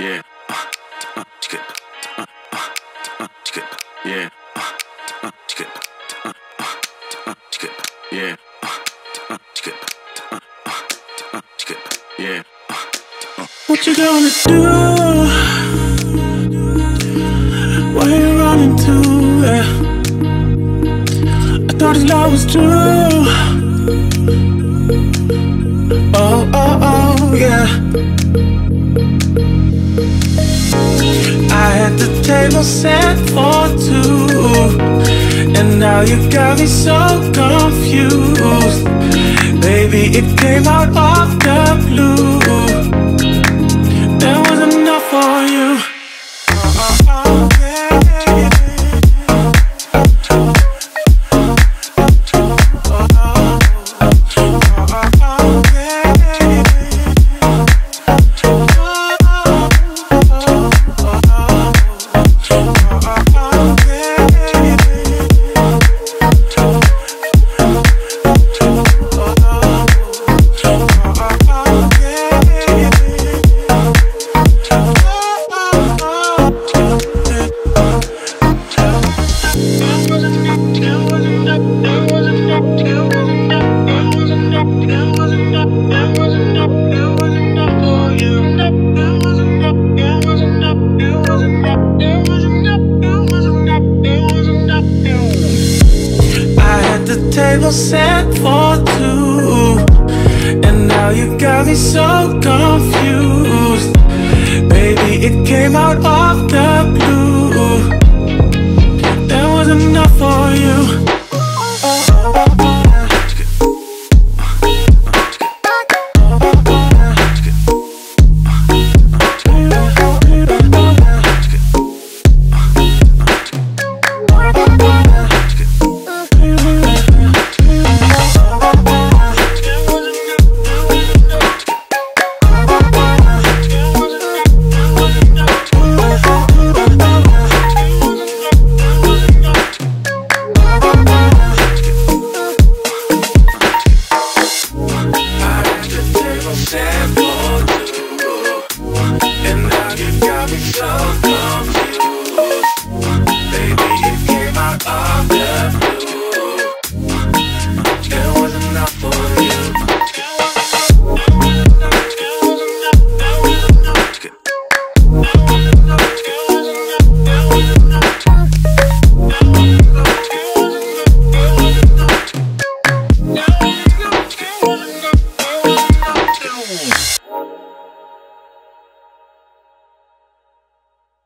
Yeah. Yeah. Yeah. Yeah. What you gonna do when you run into it? I thought this love was true. Oh, oh, oh, yeah. I had the table set for two, and now you got me so confused. Baby, it came out of the blue. Set for two, and now you got me so confused. Baby, it came out of the